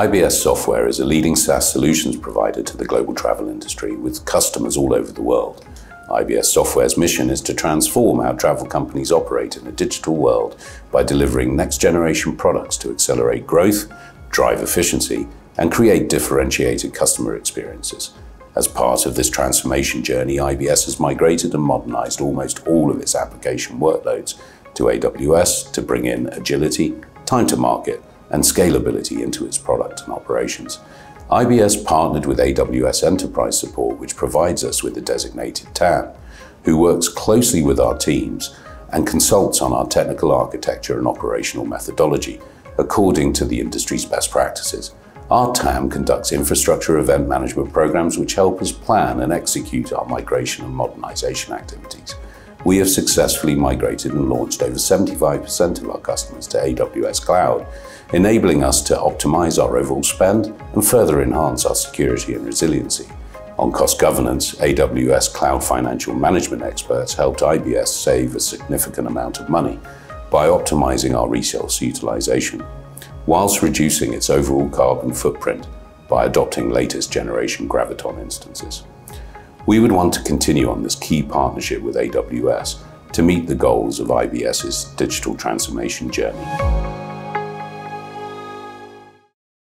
IBS Software is a leading SaaS solutions provider to the global travel industry with customers all over the world. IBS Software's mission is to transform how travel companies operate in a digital world by delivering next-generation products to accelerate growth, drive efficiency, and create differentiated customer experiences. As part of this transformation journey, IBS has migrated and modernized almost all of its application workloads to AWS to bring in agility, time to market, and scalability into its product and operations. IBS partnered with AWS Enterprise Support, which provides us with a designated TAM, who works closely with our teams and consults on our technical architecture and operational methodology, according to the industry's best practices. Our TAM conducts infrastructure event management programs which help us plan and execute our migration and modernization activities. We have successfully migrated and launched over 75% of our customers to AWS Cloud, enabling us to optimize our overall spend and further enhance our security and resiliency. On cost governance, AWS Cloud Financial Management experts helped IBS save a significant amount of money by optimizing our resource utilization, whilst reducing its overall carbon footprint by adopting latest generation Graviton instances. We would want to continue on this key partnership with AWS to meet the goals of IBS's digital transformation journey.